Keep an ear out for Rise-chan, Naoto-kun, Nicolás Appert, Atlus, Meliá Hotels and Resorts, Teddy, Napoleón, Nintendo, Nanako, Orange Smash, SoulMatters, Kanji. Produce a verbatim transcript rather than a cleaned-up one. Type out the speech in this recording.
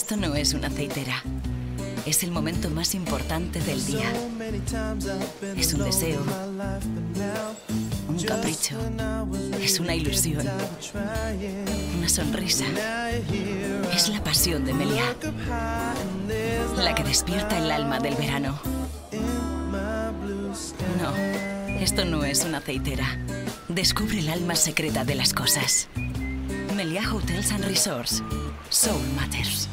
Esto no es una aceitera. Es el momento más importante del día. Es un deseo, un capricho, es una ilusión, una sonrisa. Es la pasión de Meliá, la que despierta el alma del verano. No, esto no es una aceitera. Descubre el alma secreta de las cosas. Meliá Hotels and Resorts. Soul Matters.